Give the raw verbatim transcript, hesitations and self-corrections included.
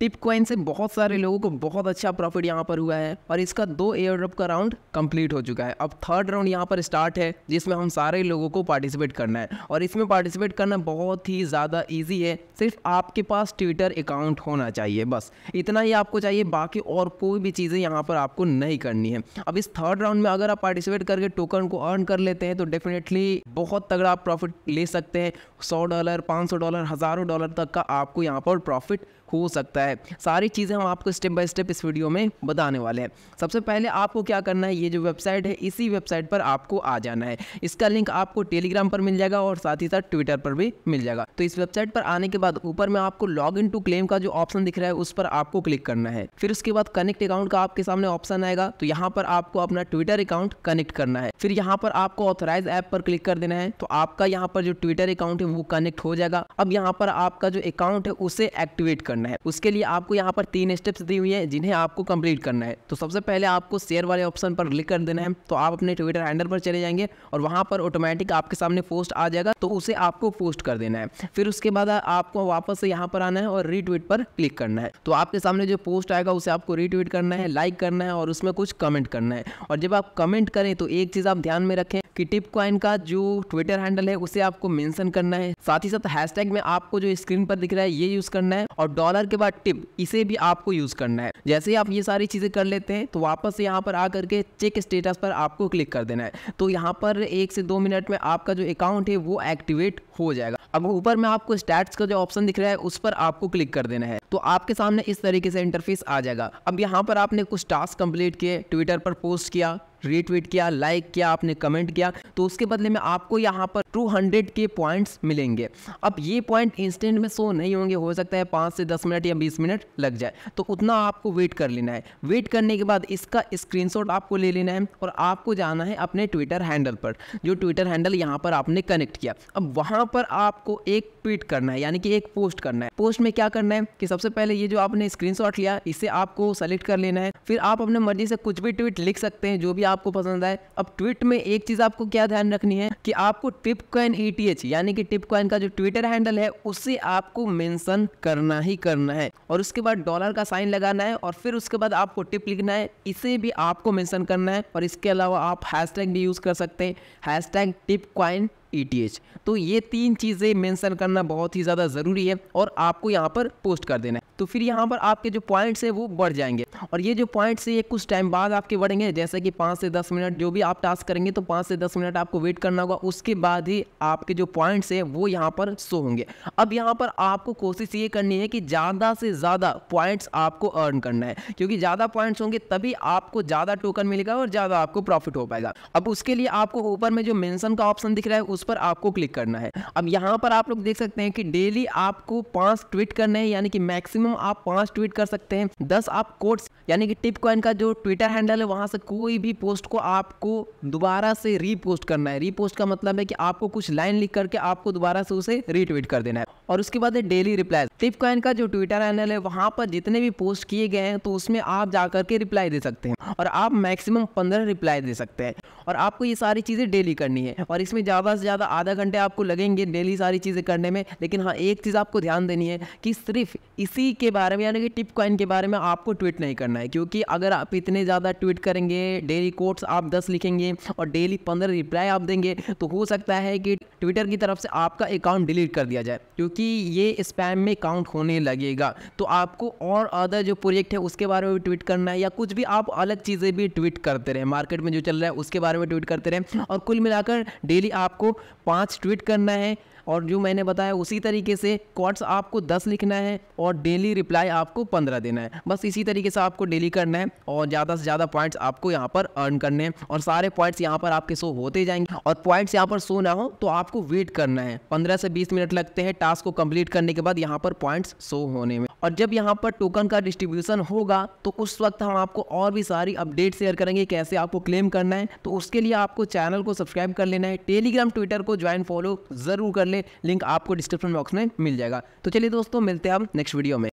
Tip coin से बहुत सारे लोगों को बहुत अच्छा प्रॉफिट यहाँ पर हुआ है और इसका दो एयर ड्रॉप का राउंड कंप्लीट हो चुका है। अब थर्ड राउंड यहाँ पर स्टार्ट है जिसमें हम सारे लोगों को पार्टिसिपेट करना है और इसमें पार्टिसिपेट करना बहुत ही ज़्यादा इजी है। सिर्फ आपके पास ट्विटर अकाउंट होना चाहिए, बस इतना ही आपको चाहिए, बाकी और कोई भी चीज़ें यहाँ पर आपको नहीं करनी है। अब इस थर्ड राउंड में अगर आप पार्टिसिपेट करके टोकन को अर्न कर लेते हैं तो डेफिनेटली बहुत तगड़ा आप प्रॉफिट ले सकते हैं। सौ डॉलर पाँच सौ डॉलर हज़ारों डॉलर तक का आपको यहाँ पर प्रॉफिट हो सकता है। सारी चीज़ें हम आपको स्टेप बाय स्टेप इस वीडियो में बताने वाले हैं। सबसे पहले आपको क्या करना है, ये जो वेबसाइट है इसी वेबसाइट पर आपको आ जाना है। इसका लिंक आपको टेलीग्राम पर मिल जाएगा और साथ ही साथ ट्विटर पर भी मिल जाएगा। तो इस वेबसाइट पर आने के बाद ऊपर में आपको लॉग इन टू क्लेम का जो ऑप्शन दिख रहा है उस पर आपको क्लिक करना है। फिर उसके बाद कनेक्ट अकाउंट का आपके सामने ऑप्शन आएगा, तो यहाँ पर आपको अपना ट्विटर अकाउंट कनेक्ट करना है। फिर यहाँ पर आपको ऑथराइज ऐप पर क्लिक कर देना है, तो आपका यहाँ पर जो ट्विटर अकाउंट है वो कनेक्ट हो जाएगा। अब यहाँ पर आपका जो अकाउंट है उसे एक्टिवेट करना है। उसके लिए आपको यहाँ पर तीन स्टेप्स दी हुई हैं जिन्हें आपको कंप्लीट करना है। तो सबसे पहले आपको शेयर वाले ऑप्शन पर क्लिक कर देना है, तो आप अपने ट्विटर हैंडल पर चले जाएंगे और वहाँ पर ऑटोमेटिक आपके सामने पोस्ट आ जाएगा, तो उसे आपको पोस्ट कर देना है। फिर उसके बाद आपको वापस से यहाँ पर आना है और रीट्वीट पर क्लिक करना है, तो आपके सामने जो पोस्ट आएगा उसे आपको रीट्वीट करना है, लाइक करना है और उसमें कुछ कमेंट करना है। और जब आप कमेंट करें तो एक चीज़ आप ध्यान में रखें कि टिप कॉइन का जो ट्विटर हैंडल है उसे आपको मेंशन करना है, साथ ही साथ हैशटैग में आपको जो स्क्रीन पर दिख रहा है ये यूज़ करना है और डॉलर के बाद टिप इसे भी आपको यूज़ करना है। जैसे ही आप ये सारी चीज़ें कर लेते हैं तो वापस से यहाँ पर आकर के चेक स्टेटस पर आपको क्लिक कर देना है, तो यहाँ पर एक से दो मिनट में आपका जो अकाउंट है वो एक्टिवेट हो जाएगा। अब ऊपर में आपको स्टैट्स का जो ऑप्शन दिख रहा है उस पर आपको क्लिक कर देना है, तो आपके सामने इस तरीके से इंटरफेस आ जाएगा। अब यहाँ पर आपने कुछ टास्क कंप्लीट किए, ट्विटर पर पोस्ट किया, रीट्वीट किया, लाइक किया, आपने कमेंट किया, तो उसके बदले में आपको यहाँ पर दो सौ के पॉइंट्स मिलेंगे। अब ये पॉइंट इंस्टेंट में शो नहीं होंगे, हो सकता है पाँच से दस मिनट या बीस मिनट लग जाए, तो उतना आपको वेट कर लेना है। वेट करने के बाद इसका स्क्रीनशॉट आपको ले लेना है और आपको जाना है अपने ट्विटर हैंडल पर, जो ट्विटर हैंडल यहाँ पर आपने कनेक्ट किया। अब वहाँ पर आपको एक ट्वीट करना है, यानी कि एक पोस्ट करना है। पोस्ट में क्या करना है कि सबसे पहले ये जो आपने स्क्रीनशॉट लिया इसे आपको सेलेक्ट कर लेना है, फिर आप अपने मर्जी से कुछ भी ट्वीट लिख सकते हैं जो भी आपको पसंद आए। अब ट्वीट में एक चीज आपको क्या ध्यान रखनी है कि आपको tip coin E T H यानी कि टिप कॉइन का जो ट्विटर हैंडल है उसे आपको मेंशन करना ही करना है और उसके बाद डॉलर का साइन लगाना है और फिर उसके बाद आपको टिप लिखना है, इसे भी आपको मेंशन करना है। और इसके अलावा आप हैशटैग भी यूज कर सकते हैं, hashtag tip coin E T H. तो ये तीन चीज़ें मेंशन करना बहुत ही ज़्यादा ज़रूरी है और आपको यहाँ पर पोस्ट कर देना है। तो फिर यहाँ पर आपके जो पॉइंट्स है वो बढ़ जाएंगे और ये जो पॉइंट्स है ये कुछ टाइम बाद आपके बढ़ेंगे, जैसे कि पाँच से दस मिनट जो भी आप टास्क करेंगे तो पाँच से दस मिनट आपको वेट करना होगा, उसके बाद ही आपके जो पॉइंट्स है वो यहाँ पर शो होंगे। अब यहाँ पर आपको कोशिश ये करनी है कि ज़्यादा से ज़्यादा पॉइंट्स आपको अर्न करना है, क्योंकि ज़्यादा पॉइंट्स होंगे तभी आपको ज़्यादा टोकन मिलेगा और ज़्यादा आपको प्रॉफिट हो पाएगा। अब उसके लिए आपको ऊपर में जो मेंशन का ऑप्शन दिख रहा है उस पर आपको क्लिक करना है। अब यहाँ पर आप लोग देख सकते हैं कि डेली आपको पांच ट्वीट करने हैं, यानी कि मैक्सिमम आप पांच ट्वीट कर सकते हैं। दस आप कोट्स यानी कि टिप कॉइन का जो ट्विटर हैंडल है वहाँ से कोई भी पोस्ट को आपको दोबारा से रीपोस्ट करना है। रीपोस्ट का मतलब है कि आपको कुछ लाइन लिख करके आपको दोबारा से उसे रीट्वीट कर देना है। और उसके बाद डेली रिप्लाई, टिप कॉइन का जो ट्विटर हैंडल है वहाँ पर जितने भी पोस्ट किए गए हैं तो उसमें आप जाकर के रिप्लाई दे सकते हैं और आप मैक्सिमम पंद्रह रिप्लाई दे सकते हैं और आपको ये सारी चीज़ें डेली करनी है और इसमें ज़्यादा से ज़्यादा आधा घंटे आपको लगेंगे डेली सारी चीज़ें करने में। लेकिन हाँ, एक चीज़ आपको ध्यान देनी है कि सिर्फ इसी के बारे में यानी कि टिप कॉइन के बारे में आपको ट्वीट नहीं करना है, क्योंकि अगर आप इतने ज़्यादा ट्वीट करेंगे, डेली कोट्स आप दस लिखेंगे और डेली पंद्रह रिप्लाई आप देंगे, तो हो सकता है कि ट्विटर की तरफ से आपका अकाउंट डिलीट कर दिया जाए, क्योंकि ये स्पैम में काउंट होने लगेगा। तो आपको और अदर जो प्रोजेक्ट है उसके बारे में भी ट्वीट करना है या कुछ भी आप अलग चीज़ें भी ट्वीट करते रहें, मार्केट में जो चल रहा है उसके बारे में ट्वीट करते रहें। और कुल मिलाकर डेली आपको पाँच ट्वीट करना है और जो मैंने बताया उसी तरीके से क्वाड्स आपको दस लिखना है और डेली रिप्लाई आपको पंद्रह देना है। बस इसी तरीके से आपको डेली करना है और ज़्यादा से ज़्यादा पॉइंट्स आपको यहाँ पर अर्न करने हैं और सारे पॉइंट्स यहाँ पर आपके शो होते जाएंगे। और पॉइंट्स यहाँ पर शो ना हो तो आपको वेट करना है, पंद्रह से बीस मिनट लगते हैं टास्क को कंप्लीट करने के बाद यहाँ पर पॉइंट्स शो होने में। और जब यहाँ पर टोकन का डिस्ट्रीब्यूशन होगा तो उस वक्त हम आपको और भी सारी अपडेट शेयर करेंगे कैसे आपको क्लेम करना है। तो उसके लिए आपको चैनल को सब्सक्राइब कर लेना है, टेलीग्राम ट्विटर को ज्वाइन फॉलो ज़रूर कर लें, लिंक आपको डिस्क्रिप्शन बॉक्स में मिल जाएगा। तो चलिए दोस्तों, मिलते हैं हम नेक्स्ट वीडियो में।